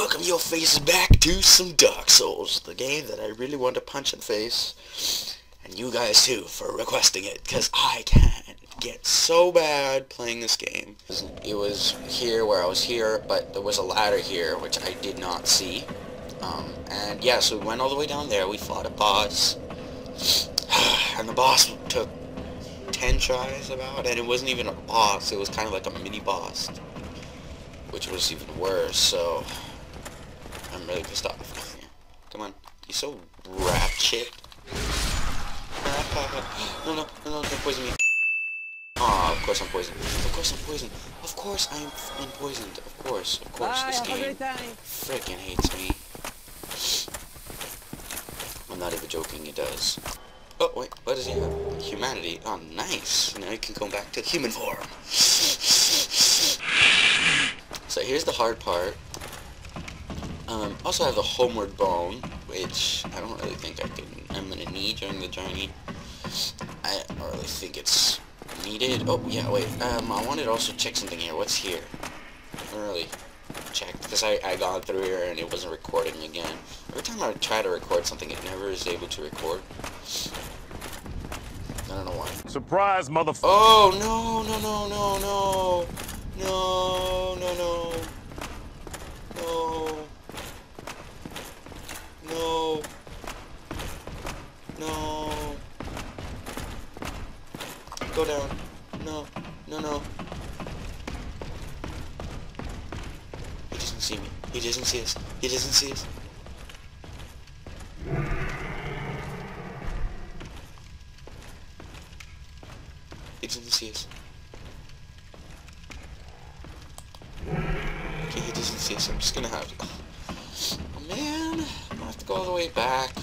Welcome your face back to some Dark Souls, the game that I really want to punch in the face, and you guys too for requesting it, because I can get so bad playing this game. It was here where I was here, but there was a ladder here, which I did not see. And yeah, so we went all the way down there, we fought a boss, and the boss took 10 tries about, and it wasn't even a boss, it was kind of like a mini-boss, which was even worse, so I'm really pissed off. Yeah. Come on, you're so ratchet. No, don't poison me. Aw, of course I'm poisoned. Of course I'm poisoned. Of course I am poisoned. Of course, this game freaking hates me. I'm not even joking, it does. Oh, wait, what does he have? Humanity. Oh, nice. Now you can go back to human form. So here's the hard part. Also I have the homeward bone, which I don't really think I'm gonna need during the journey. I don't really think it's needed. Oh yeah, wait. I wanted to also check something here. What's here? I don't really check because I gone through here and it wasn't recording again. Every time I try to record something, it never is able to record. I don't know why. Surprise, motherfucker! Oh no. Go down. No. He doesn't see me. He doesn't see us. He doesn't see us. He doesn't see us. Okay, he doesn't see us. I'm just gonna have to... Oh, man. I'm gonna have to go all the way back.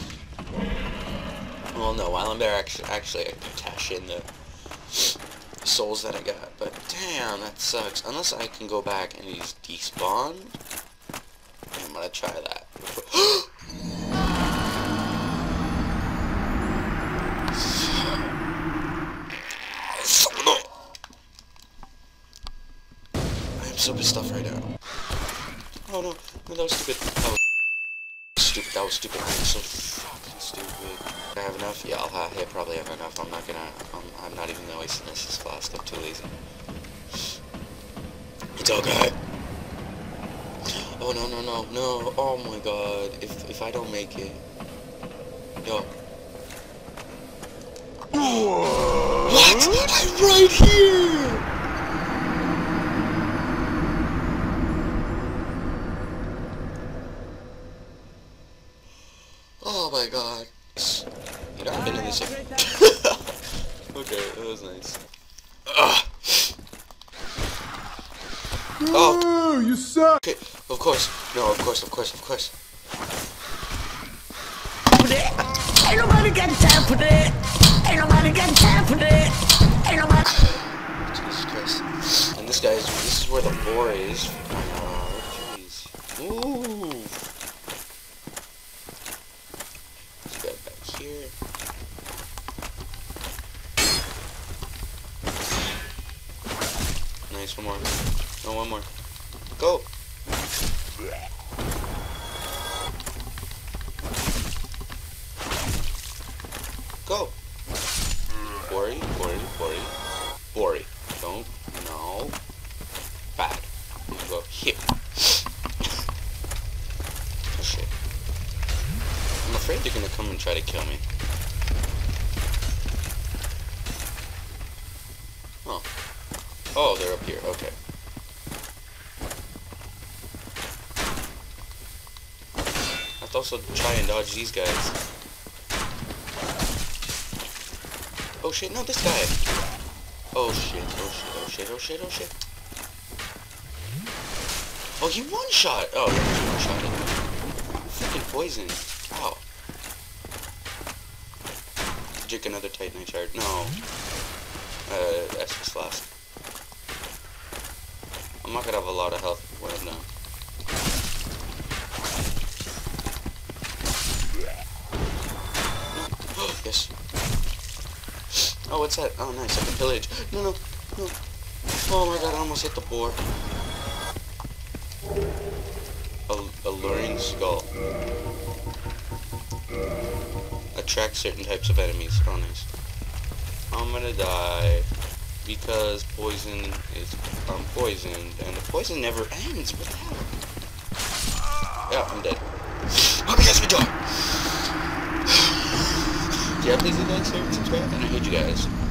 Well, no, while I'm there, actually I can cash in the souls that I got. But, damn, that sucks. Unless I can go back and he's despawned. I'm gonna try that. I am so pissed off right now. Oh, no, that was stupid. That was stupid. I am so fucking stupid. I have enough? Yeah, I probably have enough. I'm not even wasting this flask. I'm too lazy. It's okay. Oh no! Oh my god! If I don't make it, no. What? I'm right here. Oh my god. You know, I've been in this shit. Okay, that was nice. Oh, you suck! Okay, of course. No, of course. Ain't nobody got time for that! Ain't nobody got time for that! Ain't nobody... Jesus Christ. And this is where the lore is. Oh, jeez. Ooh! Here. Nice, one more. No, one more. Go! Go! Bori. Don't. No. Bad. You go here. Oh shit. I'm afraid they're gonna come and try to kill me. Oh. Oh, they're up here. Okay. I have to also try and dodge these guys. Oh shit, no, this guy. Oh shit. Oh, he one shot. Oh, he one shot it. Freaking poison. Wow. Drink another Titanite shard. No. That's just last. I'm not gonna have a lot of health when I'm done. Oh, yes. Oh, what's that? Oh, nice. I can pillage. No. Oh my god, I almost hit the boar. alluring skull. Attract certain types of enemies. Oh, nice. I'm gonna die because poison is. I'm poisoned, and the poison never ends. What the hell? Yeah, I'm dead. Oh, because we die. Yeah, please like, share, and subscribe, and I hate you guys.